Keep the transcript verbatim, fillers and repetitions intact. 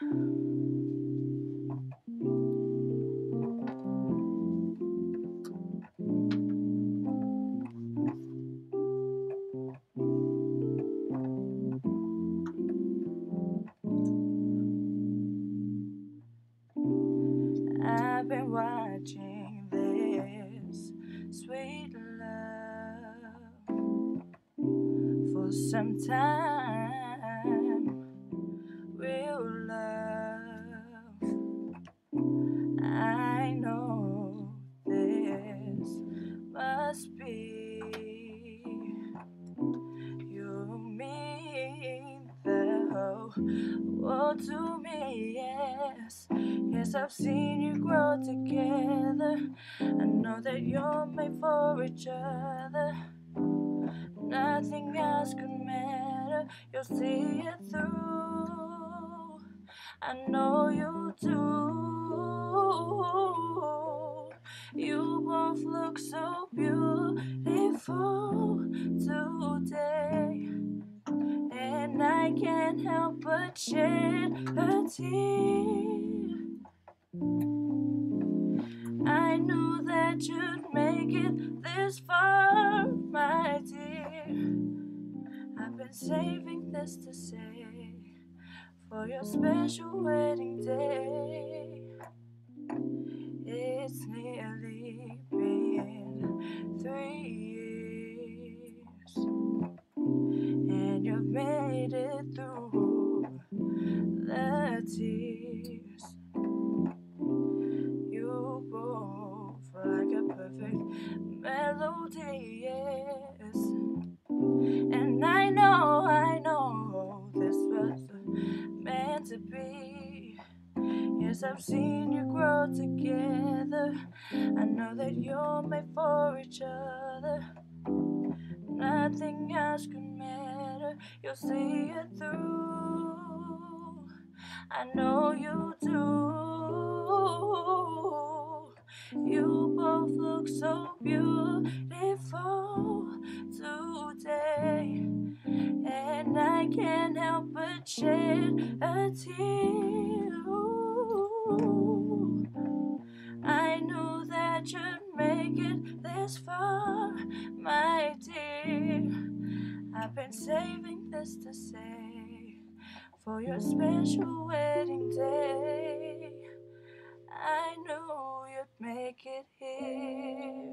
I've been watching this sweet love for some time. Real love, I know this must be. You mean the whole world to me, yes. Yes, I've seen you grow together. I know that you're made for each other. Nothing else could matter. You'll see it through. I know you do. You both look so beautiful today, and I can't help but shed a tear. I knew that you'd make it this far, my dear. I've been saving this to say for your special wedding day. It's nearly been three years, and you've made it through the tears. Like a perfect melody, yes. And I know, I know this was meant to be. Yes, I've seen you grow together. I know that you're made for each other. Nothing else could matter. You'll see it through. I know you do. You both look so beautiful today, and I can't help but shed a tear. Ooh, I knew that you'd make it this far, my dear. I've been saving this to say for your special wedding day. I knew you'd make it here.